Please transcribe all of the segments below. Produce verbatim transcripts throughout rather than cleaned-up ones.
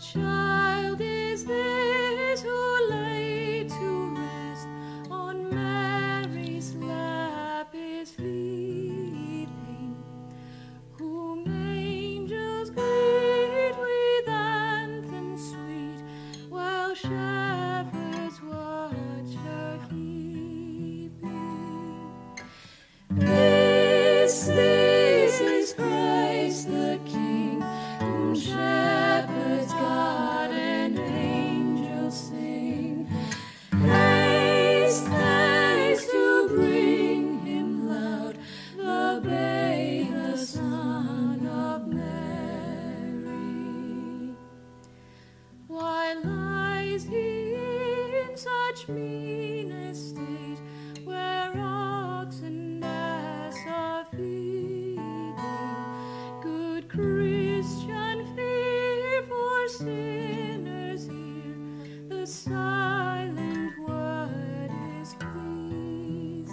child is this who lay to rest on Mary's lap is sleeping, whom angels greet with anthems sweet, while shepherds watch her keeping? This, this is Christ the King, whom shepherds guard and angels sing. Haste, haste to bring him loud, the babe, the son of Mary. Why lies he in such mean estate, where ox and ass are feeding? Good Christian, fear for sinners here, the silent word is pleasing.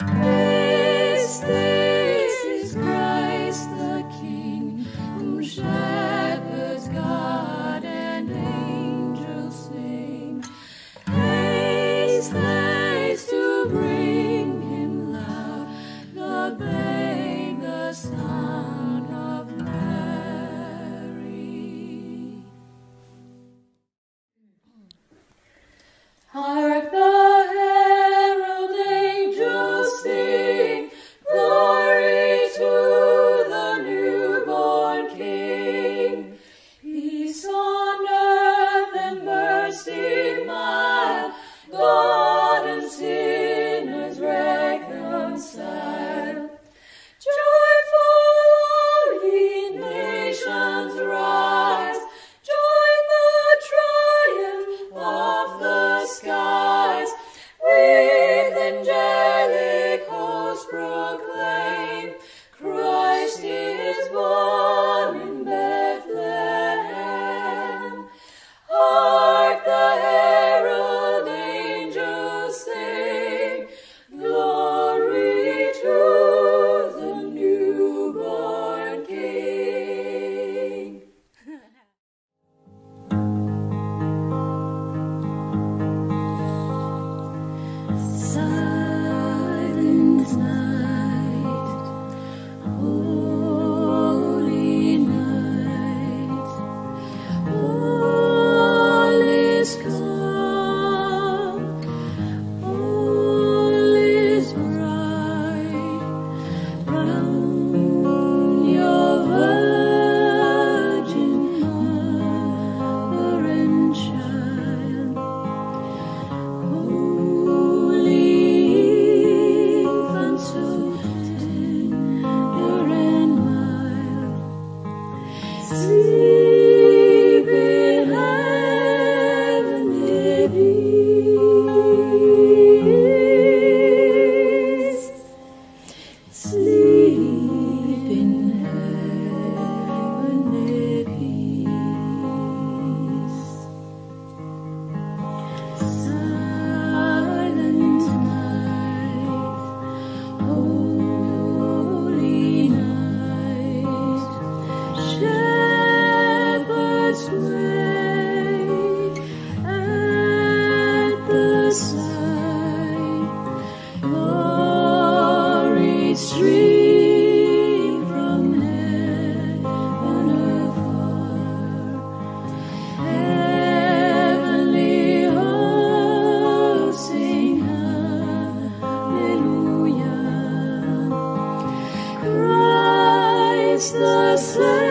This, this is Christ the King, whom shepherds guard and angels sing. Haste, haste to bring him loud, the babe, the son of Mary. Hark the herald angels sing, glory to the newborn King. Peace on earth and mercy mild, God and sinners reconciled. Joyful all ye nations rise, join the triumph of the skies, with angelic hosts proclaim, Christ is born in Bethlehem. Hark the herald angels sing, glory to the newborn King. Silent night, holy night, all is calm, all is bright, round your virgin mother and child. Holy infant, so tender and mild, sleep in heavenly peace. Sleep in heavenly peace. Silent night, holy night, shepherds wait at the side, glory stream from heaven afar, heavenly hosts sing hallelujah. Christ the Savior.